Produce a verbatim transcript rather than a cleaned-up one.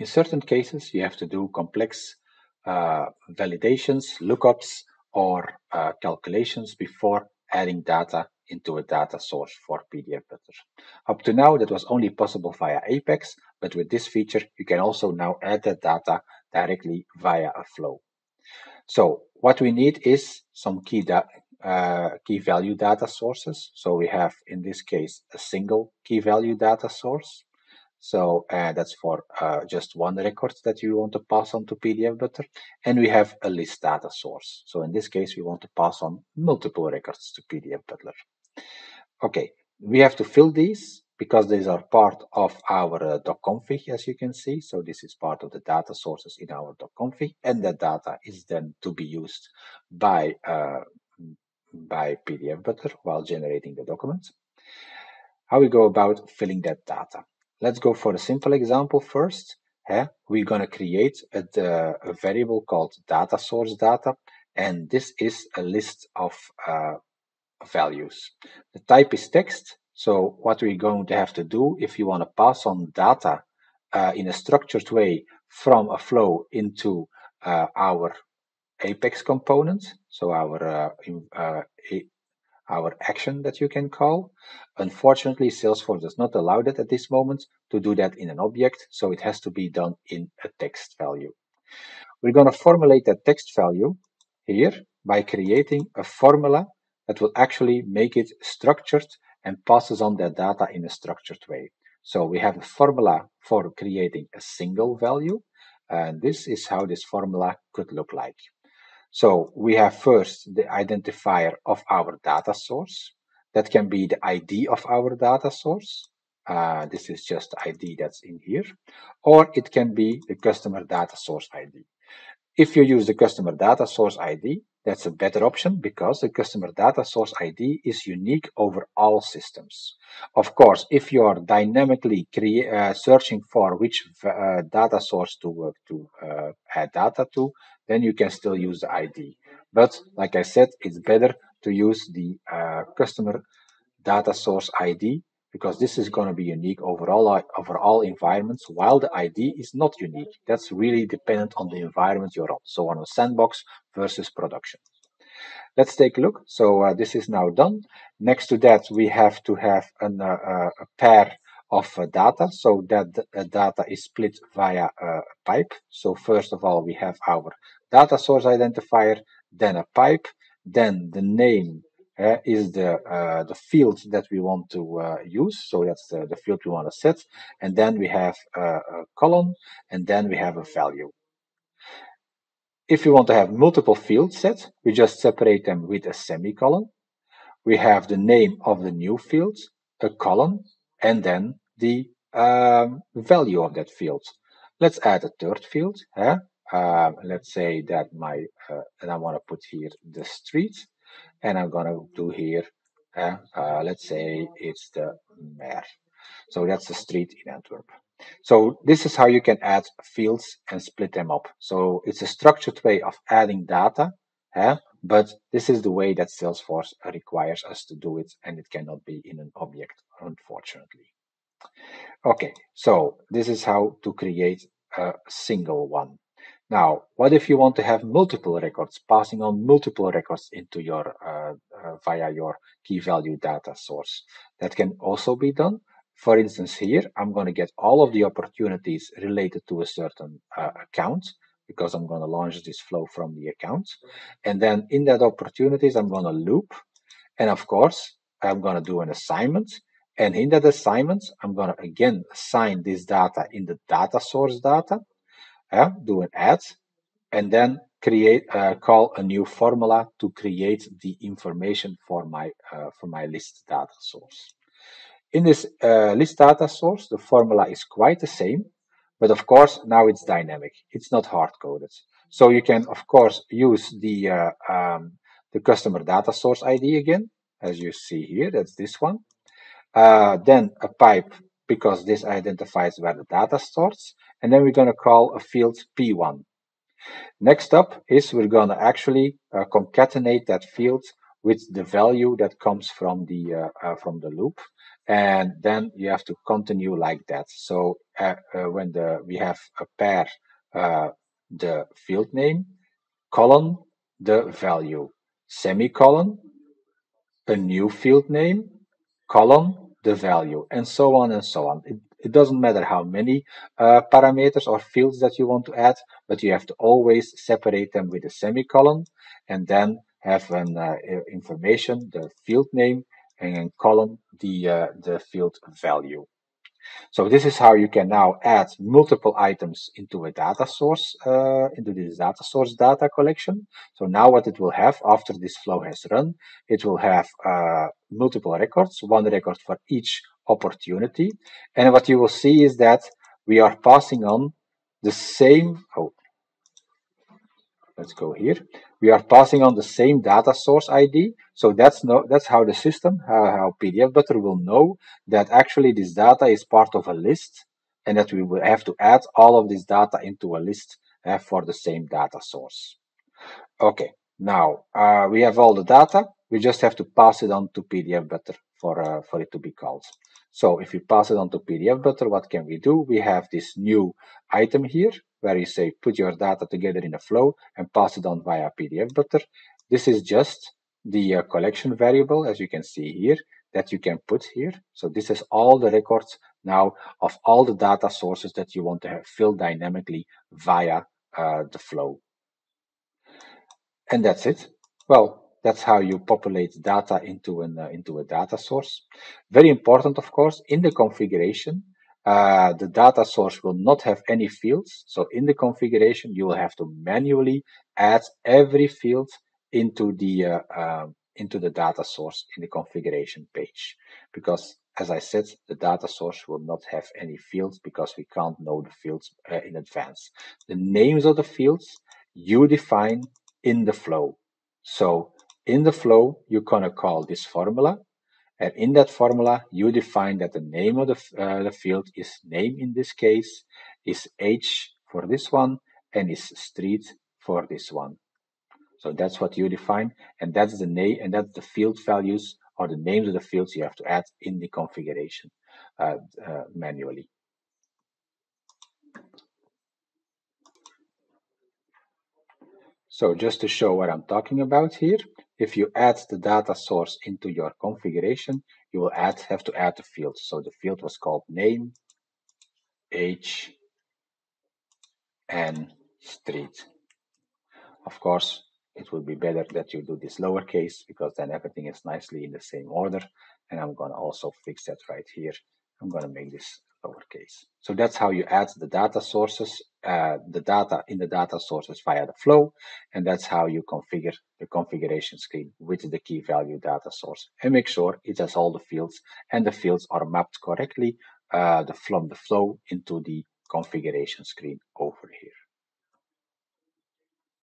In certain cases, you have to do complex uh, validations, lookups, or uh, calculations before adding data into a data source for P D F Butler. Up to now, that was only possible via Apex, but with this feature, you can also now add that data directly via a flow. So what we need is some key, uh, key value data sources. So we have, in this case, a single key value data source. So uh, that's for uh, just one record that you want to pass on to P D F Butler. And we have a list data source. So in this case, we want to pass on multiple records to P D F Butler. Okay, we have to fill these because these are part of our uh, .config, as you can see. So this is part of the data sources in our .config, and that data is then to be used by, uh, by P D F Butler while generating the document. How we go about filling that data? Let's go for a simple example first. Yeah, we're going to create a, a variable called data source data, and this is a list of uh, values. The type is text. So what we're going to have to do if you want to pass on data uh, in a structured way from a flow into uh, our Apex component, so our uh, in, uh, our action that you can call. Unfortunately, Salesforce does not allow that at this moment to do that in an object, so it has to be done in a text value. We're going to formulate that text value here by creating a formula that will actually make it structured and passes on that data in a structured way. So we have a formula for creating a single value, and this is how this formula could look like. So we have first the identifier of our data source. That can be the I D of our data source. Uh, this is just the I D that's in here. Or it can be the customer data source I D. If you use the customer data source I D, that's a better option because the customer data source I D is unique over all systems. Of course, if you are dynamically uh, searching for which uh, data source to, uh, to uh, add data to, then you can still use the I D. But like I said, it's better to use the uh, customer data source I D because this is going to be unique overall, overall environments, while the I D is not unique. That's really dependent on the environment you're on, so on a sandbox versus production. Let's take a look. So uh, this is now done. Next to that, we have to have an, uh, uh, a pair of uh, data, so that the uh, data is split via a uh, pipe. So first of all, we have our data source identifier, then a pipe, then the name Uh, is the uh, the field that we want to uh, use, so that's the, the field we want to set, and then we have a, a column, and then we have a value. If you want to have multiple fields set, we just separate them with a semicolon. We have the name of the new field, a column, and then the um, value of that field. Let's add a third field. Huh? Uh, let's say that my uh, and I want to put here the street. And I'm going to do here, uh, uh, let's say it's the Meer. So that's the street in Antwerp. So this is how you can add fields and split them up. So it's a structured way of adding data, uh, but this is the way that Salesforce requires us to do it, and it cannot be in an object, unfortunately. Okay, so this is how to create a single one. Now, what if you want to have multiple records, passing on multiple records into your uh, uh, via your key value data source? That can also be done. For instance, here I'm going to get all of the opportunities related to a certain uh, account, because I'm going to launch this flow from the account, and then in that opportunities I'm going to loop, and of course I'm going to do an assignment. And in that assignment, I'm going to again assign this data in the data source data. Uh, do an add, and then create uh, call a new formula to create the information for my uh, for my list data source. In this uh, list data source, the formula is quite the same, but of course now it's dynamic. It's not hard coded, so you can of course use the uh, um, the customer data source I D again, as you see here. That's this one. Uh, then a pipe, because this identifies where the data starts. And then we're going to call a field P one. Next up is we're going to actually uh, concatenate that field with the value that comes from the, uh, uh, from the loop. And then you have to continue like that. So uh, uh, when the we have a pair, uh, the field name, colon, the value, semicolon, a new field name, colon, the value, and so on and so on. It, it doesn't matter how many uh, parameters or fields that you want to add, but you have to always separate them with a semicolon, and then have an uh, information, the field name, and column the uh, the field value. So this is how you can now add multiple items into a data source, uh, into this data source data collection. So now what it will have after this flow has run, it will have uh, multiple records, one record for each opportunity. And what you will see is that we are passing on the same, oh, let's go here. We are passing on the same data source I D. So that's no, that's how the system, how, how P D F Butler will know that actually this data is part of a list and that we will have to add all of this data into a list uh, for the same data source. Okay, now uh, we have all the data. We just have to pass it on to P D F Butler for, uh, for it to be called. So if we pass it on to P D F Butler, what can we do? We have this new item here where you say put your data together in a flow and pass it on via P D F Butler. This is just the uh, collection variable, as you can see here, that you can put here. So this is all the records now of all the data sources that you want to have filled dynamically via uh, the flow. And that's it. Well, that's how you populate data into an uh, into a data source. Very important, of course, in the configuration, uh, the data source will not have any fields. So in the configuration, you will have to manually add every field into the uh, uh, into the data source in the configuration page, because, as I said, the data source will not have any fields because we can't know the fields uh, in advance. The names of the fields you define in the flow. So in the flow, you're going to call this formula, and in that formula, you define that the name of the, uh, the field is name in this case, is age for this one, and is street for this one. So that's what you define, and that's the name, and that's the field values or the names of the fields you have to add in the configuration uh, uh, manually. So just to show what I'm talking about here, if you add the data source into your configuration, you will add, have to add the field. So the field was called name, age, and street. Of course, it would be better that you do this lowercase, because then everything is nicely in the same order. And I'm going to also fix that right here. I'm going to make this lowercase. So that's how you add the data sources, uh, the data in the data sources via the flow, and that's how you configure the configuration screen with the key value data source and make sure it has all the fields and the fields are mapped correctly uh, the, from the flow into the configuration screen over here.